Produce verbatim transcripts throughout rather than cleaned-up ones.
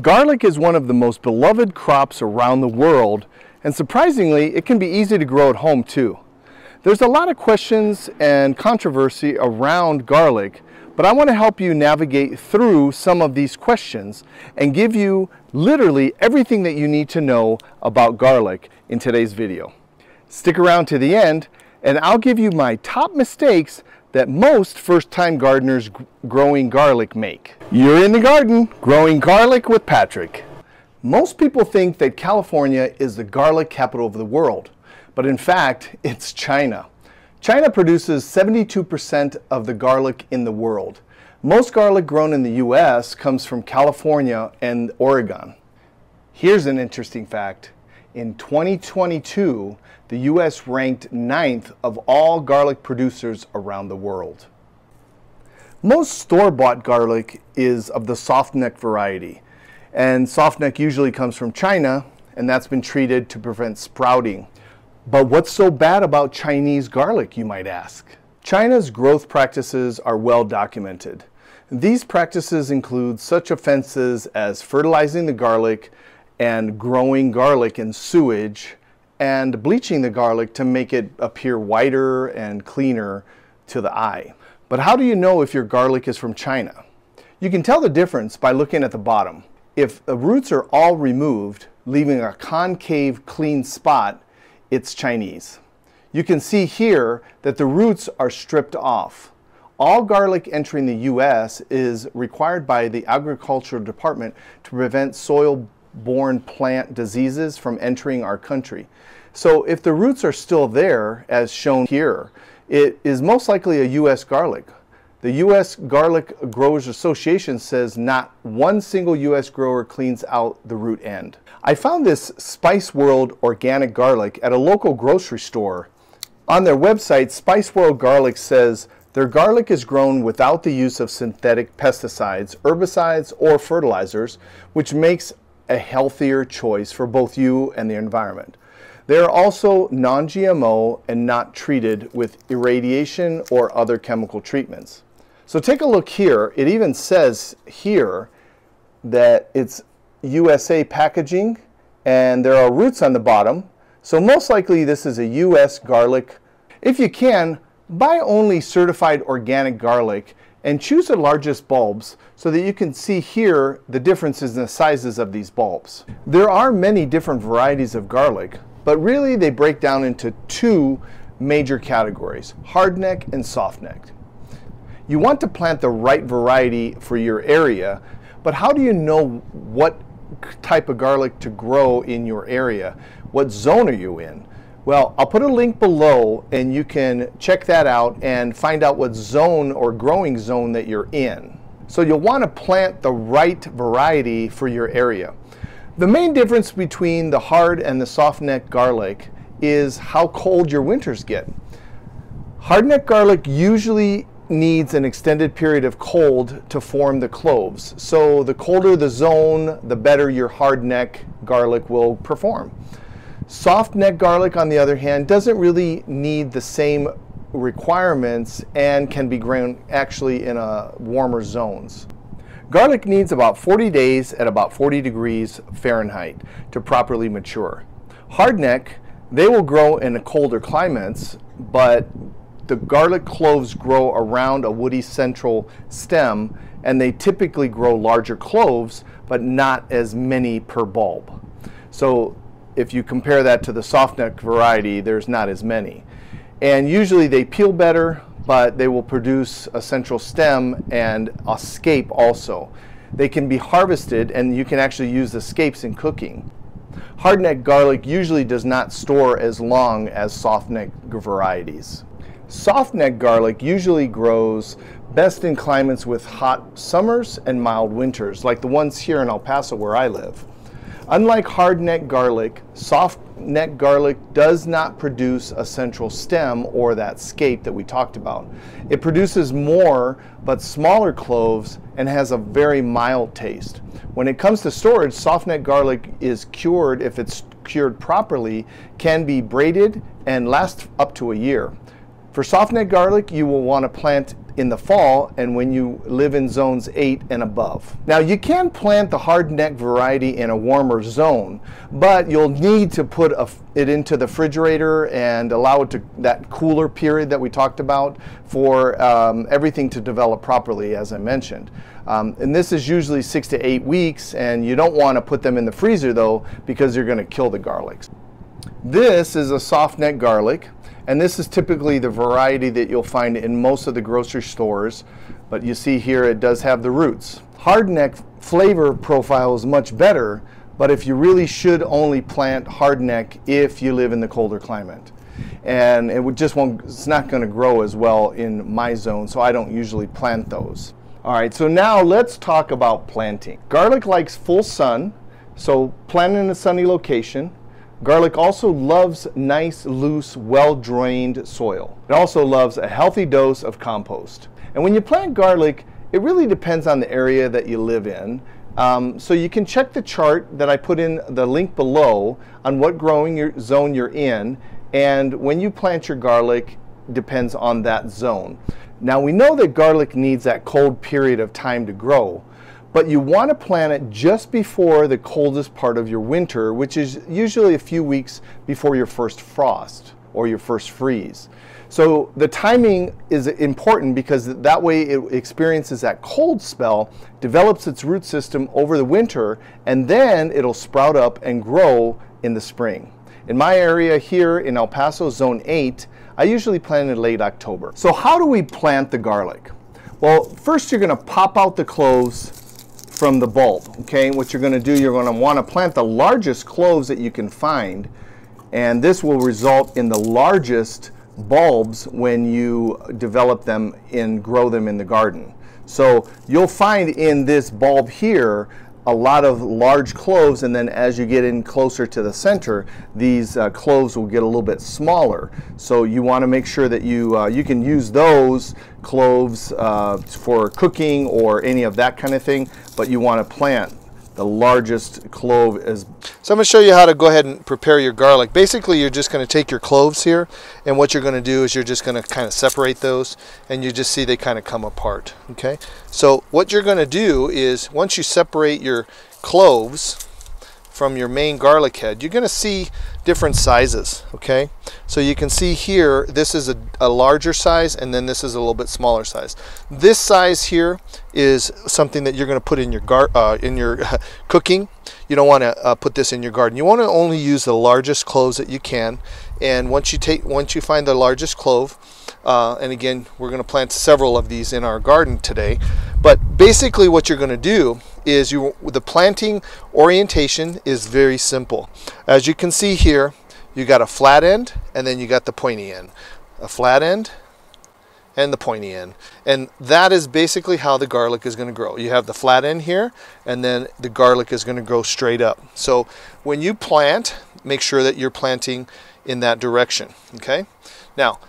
Garlic is one of the most beloved crops around the world, and surprisingly, it can be easy to grow at home too. There's a lot of questions and controversy around garlic, but I want to help you navigate through some of these questions and give you literally everything that you need to know about garlic in today's video. Stick around to the end, and I'll give you my top mistakes that most first-time gardeners growing garlic make. You're in the garden, growing garlic with Patrick. Most people think that California is the garlic capital of the world, but in fact, it's China. China produces seventy-two percent of the garlic in the world. Most garlic grown in the U S comes from California and Oregon. Here's an interesting fact. In twenty twenty-two, the U S ranked ninth of all garlic producers around the world. Most store-bought garlic is of the softneck variety, and softneck usually comes from China, and that's been treated to prevent sprouting. But what's so bad about Chinese garlic, you might ask? China's growth practices are well documented. These practices include such offenses as fertilizing the garlic and growing garlic in sewage, and bleaching the garlic to make it appear whiter and cleaner to the eye. But how do you know if your garlic is from China? You can tell the difference by looking at the bottom. If the roots are all removed, leaving a concave, clean spot, it's Chinese. You can see here that the roots are stripped off. All garlic entering the U S is required by the Agricultural Department to prevent soil borne plant diseases from entering our country. So if the roots are still there, as shown here, it is most likely a U S garlic. The U S Garlic Growers Association says not one single U S grower cleans out the root end. I found this Spice World organic garlic at a local grocery store. On their website, Spice World Garlic says their garlic is grown without the use of synthetic pesticides, herbicides, or fertilizers, which makes a healthier choice for both you and the environment. They are also non G M O and not treated with irradiation or other chemical treatments. So take a look here. It even says here that it's U S A packaging, and there are roots on the bottom. So most likely this is a U S garlic. If you can, buy only certified organic garlic and choose the largest bulbs so that you can see here the differences in the sizes of these bulbs. There are many different varieties of garlic, but really they break down into two major categories, hardneck and softneck. You want to plant the right variety for your area, but how do you know what type of garlic to grow in your area? What zone are you in? Well, I'll put a link below and you can check that out and find out what zone or growing zone that you're in. So you'll want to plant the right variety for your area. The main difference between the hard and the softneck garlic is how cold your winters get. Hardneck garlic usually needs an extended period of cold to form the cloves. So the colder the zone, the better your hardneck garlic will perform. Softneck garlic, on the other hand, doesn't really need the same requirements and can be grown actually in a warmer zones. Garlic needs about forty days at about forty degrees Fahrenheit to properly mature. Hardneck, they will grow in colder climates, but the garlic cloves grow around a woody central stem, and they typically grow larger cloves, but not as many per bulb. So if you compare that to the softneck variety, there's not as many. And usually they peel better, but they will produce a central stem and a scape also. They can be harvested, and you can actually use the scapes in cooking. Hardneck garlic usually does not store as long as softneck varieties. Softneck garlic usually grows best in climates with hot summers and mild winters, like the ones here in El Paso where I live. Unlike hardneck garlic, softneck garlic does not produce a central stem or that scape that we talked about. It produces more but smaller cloves and has a very mild taste. When it comes to storage, softneck garlic is cured, if it's cured properly, can be braided and last up to a year. For softneck garlic, you will want to plant in the fall and when you live in zones eight and above. Now you can plant the hardneck variety in a warmer zone, but you'll need to put a, it into the refrigerator and allow it to that cooler period that we talked about for um, everything to develop properly, as I mentioned. Um, and this is usually six to eight weeks, and you don't want to put them in the freezer though, because you're going to kill the garlics. This is a softneck garlic, and this is typically the variety that you'll find in most of the grocery stores, but you see here it does have the roots. Hardneck flavor profile is much better, but if you really should only plant hardneck if you live in the colder climate. And it would just won't, it's not going to grow as well in my zone, so I don't usually plant those. All right, so now let's talk about planting. Garlic likes full sun, so plant in a sunny location. Garlic also loves nice, loose, well-drained soil. It also loves a healthy dose of compost. And when you plant garlic, it really depends on the area that you live in. Um, so you can check the chart that I put in the link below on what growing your zone you're in, and when you plant your garlic depends on that zone. Now we know that garlic needs that cold period of time to grow, but you want to plant it just before the coldest part of your winter, which is usually a few weeks before your first frost or your first freeze. So the timing is important because that way it experiences that cold spell, develops its root system over the winter, and then it'll sprout up and grow in the spring. In my area here in El Paso, zone eight, I usually plant in late October. So how do we plant the garlic? Well, first you're going to pop out the cloves from the bulb, okay? What you're going to do, you're going to want to plant the largest cloves that you can find, and this will result in the largest bulbs when you develop them and grow them in the garden. So you'll find in this bulb here a lot of large cloves, and then as you get in closer to the center, these uh, cloves will get a little bit smaller. So you want to make sure that you uh, you can use those cloves uh, for cooking or any of that kind of thing, but you want to plant the largest clove is. So I'm going to show you how to go ahead and prepare your garlic. Basically, you're just going to take your cloves here, and what you're going to do is you're just going to kind of separate those, and you just see they kind of come apart, okay? So what you're going to do is once you separate your cloves from your main garlic head, you're going to see different sizes, okay? So you can see here, this is a, a larger size, and then this is a little bit smaller size. This size here is something that you're going to put in your gar uh, in your cooking. You don't want to uh, put this in your garden. You want to only use the largest cloves that you can, and once you take once you find the largest clove, uh, and again, we're going to plant several of these in our garden today, but basically what you're going to do is you the planting orientation is very simple. As you can see here, you got a flat end, and then you got the pointy end, a flat end and the pointy end, and that is basically how the garlic is going to grow. You have the flat end here, and then the garlic is going to grow straight up. So when you plant, make sure that you're planting in that direction, okay? Now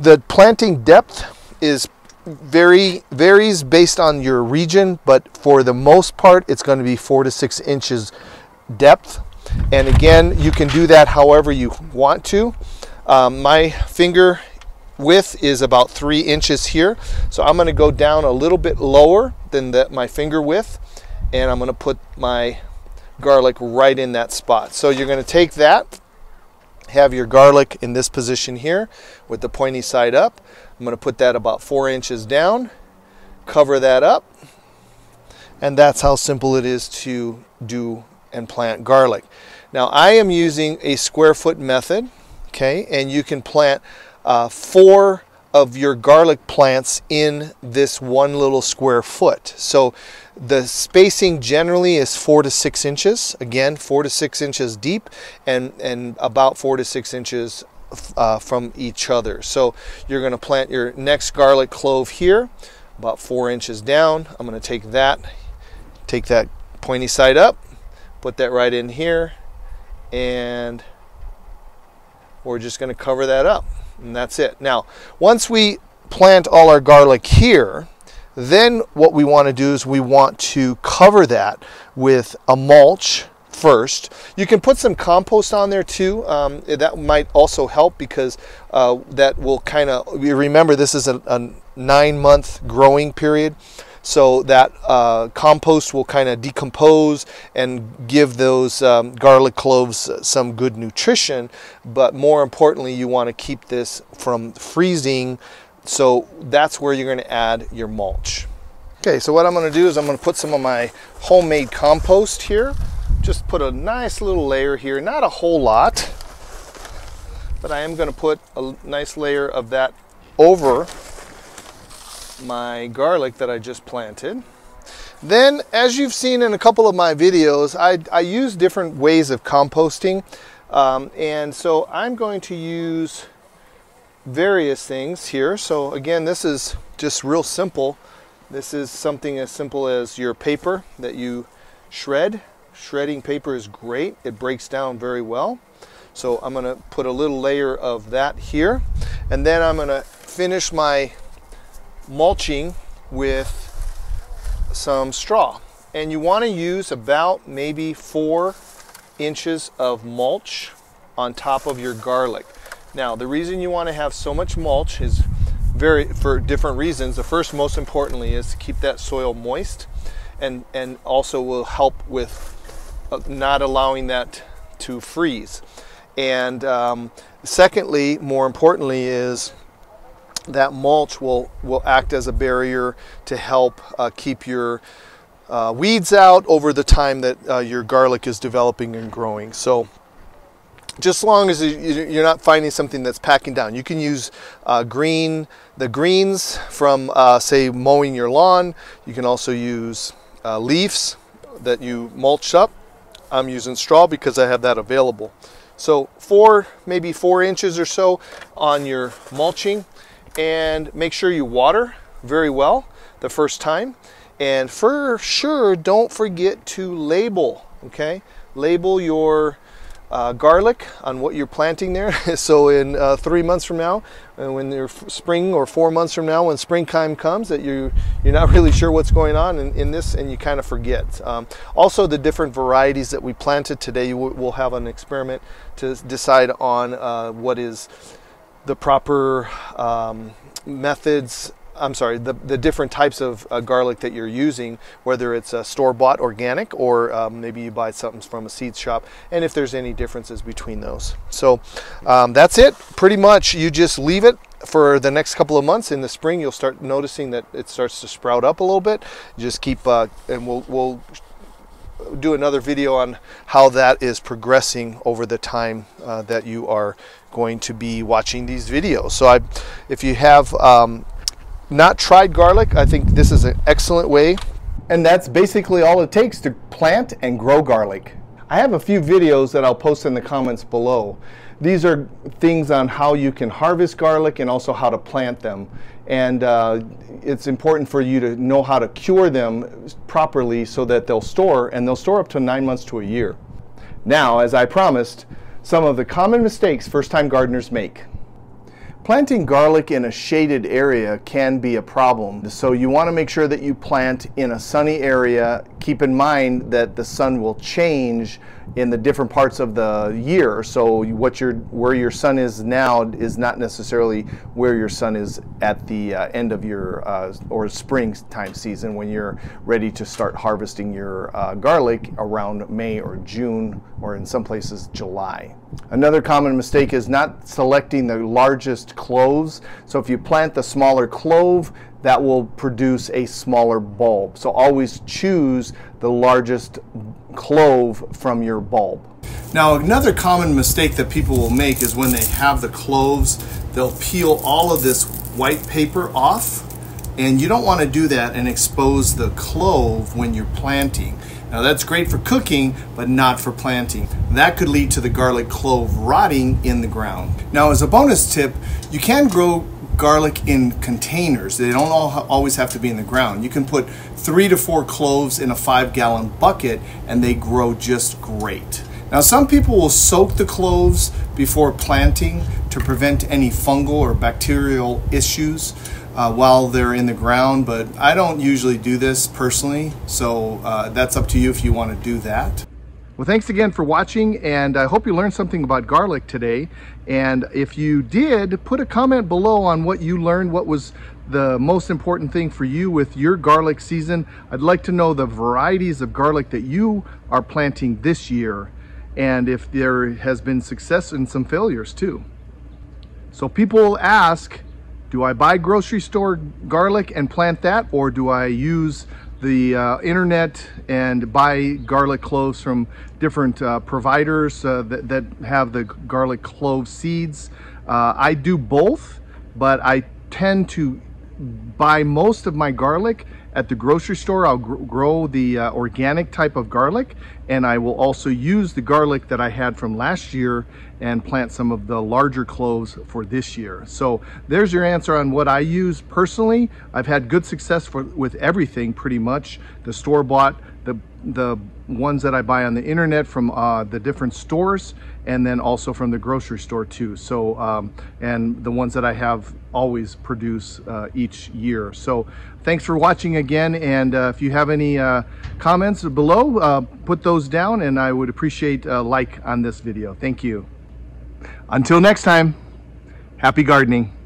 the planting depth is Very, varies based on your region, but for the most part it's going to be four to six inches depth, and again you can do that however you want to. Um, my finger width is about three inches here, so I'm going to go down a little bit lower than the, my finger width, and I'm going to put my garlic right in that spot. So you're going to take that, have your garlic in this position here with the pointy side up. I'm going to put that about four inches down, cover that up, and that's how simple it is to do and plant garlic. Now I am using a square foot method, okay, and you can plant uh, four of your garlic plants in this one little square foot. So the spacing generally is four to six inches, again, four to six inches deep, and, and about four to six inches uh, from each other. So you're gonna plant your next garlic clove here, about four inches down. I'm gonna take that, take that pointy side up, put that right in here, and we're just gonna cover that up. And that's it. Now, once we plant all our garlic here, then what we want to do is we want to cover that with a mulch first. You can put some compost on there too. Um, that might also help because uh, that will kind of, remember this is a, a nine month growing period. So that uh, compost will kind of decompose and give those um, garlic cloves some good nutrition. But more importantly, you want to keep this from freezing. So that's where you're going to add your mulch. Okay, so what I'm going to do is I'm going to put some of my homemade compost here. Just put a nice little layer here, not a whole lot, but I am going to put a nice layer of that over my garlic that I just planted. Then, as you've seen in a couple of my videos, I, I use different ways of composting. Um, and so I'm going to use various things here. So again, this is just real simple. This is something as simple as your paper that you shred. Shredding paper is great. It breaks down very well. So I'm going to put a little layer of that here. And then I'm going to finish my mulching with some straw, and you want to use about maybe four inches of mulch on top of your garlic. Now, the reason you want to have so much mulch is very for different reasons. The first, most importantly, is to keep that soil moist, and and also will help with not allowing that to freeze. And um, secondly, more importantly, is that mulch will will act as a barrier to help uh, keep your uh, weeds out over the time that uh, your garlic is developing and growing. So just as long as you're not finding something that's packing down, you can use uh, green the greens from uh, say mowing your lawn. You can also use uh, leaves that you mulch up. I'm using straw because I have that available. So four maybe four inches or so on your mulching. And make sure you water very well the first time, and for sure don't forget to label, okay? Label your uh, garlic on what you're planting there. So in uh, three months from now, and when your spring, or four months from now when springtime comes, that you you're not really sure what's going on in, in this, and you kind of forget. Um, also, the different varieties that we planted today, we'll have an experiment to decide on uh, what is the proper um, methods, I'm sorry, the, the different types of uh, garlic that you're using, whether it's a store-bought organic or um, maybe you buy something from a seed shop, and if there's any differences between those. So um, that's it. Pretty much you just leave it for the next couple of months. In the spring, you'll start noticing that it starts to sprout up a little bit. Just keep, uh, and we'll, we'll do another video on how that is progressing over the time uh, that you are going to be watching these videos. So I, if you have um, not tried garlic, I think this is an excellent way. And that's basically all it takes to plant and grow garlic. I have a few videos that I'll post in the comments below. These are things on how you can harvest garlic and also how to plant them. And uh, it's important for you to know how to cure them properly so that they'll store, and they'll store up to nine months to a year. Now, as I promised, some of the common mistakes first-time gardeners make. Planting garlic in a shaded area can be a problem, so you want to make sure that you plant in a sunny area. Keep in mind that the sun will change in the different parts of the year, so what your, where your sun is now is not necessarily where your sun is at the uh, end of your uh, or springtime season when you're ready to start harvesting your uh, garlic around May or June, or in some places July. Another common mistake is not selecting the largest cloves. So if you plant the smaller clove, that will produce a smaller bulb. So always choose the largest clove from your bulb. Now, another common mistake that people will make is when they have the cloves, they'll peel all of this white paper off, and you don't want to do that and expose the clove when you're planting. Now, that's great for cooking, but not for planting. That could lead to the garlic clove rotting in the ground. Now, as a bonus tip, you can grow garlic in containers. They don't all always have to be in the ground. You can put three to four cloves in a five gallon bucket and they grow just great. Now, some people will soak the cloves before planting to prevent any fungal or bacterial issues Uh, while they're in the ground, but I don't usually do this personally, so uh, that's up to you if you want to do that. Well, thanks again for watching, and I hope you learned something about garlic today. And if you did, put a comment below on what you learned, what was the most important thing for you with your garlic season. I'd like to know the varieties of garlic that you are planting this year, and if there has been success and some failures too. So people ask, do I buy grocery store garlic and plant that, or do I use the uh, internet and buy garlic cloves from different uh, providers uh, that, that have the garlic clove seeds? Uh, I do both, but I tend to buy most of my garlic at the grocery store. I'll gr grow the uh, organic type of garlic, and I will also use the garlic that I had from last year and plant some of the larger cloves for this year. So there's your answer on what I use personally. I've had good success for, with everything pretty much. The store-bought, the, the ones that I buy on the internet from uh, the different stores, and then also from the grocery store too. So, um, and the ones that I have always produce uh, each year. So thanks for watching again. And uh, if you have any uh, comments below, uh, put those down, and I would appreciate a like on this video. Thank you. Until next time, happy gardening.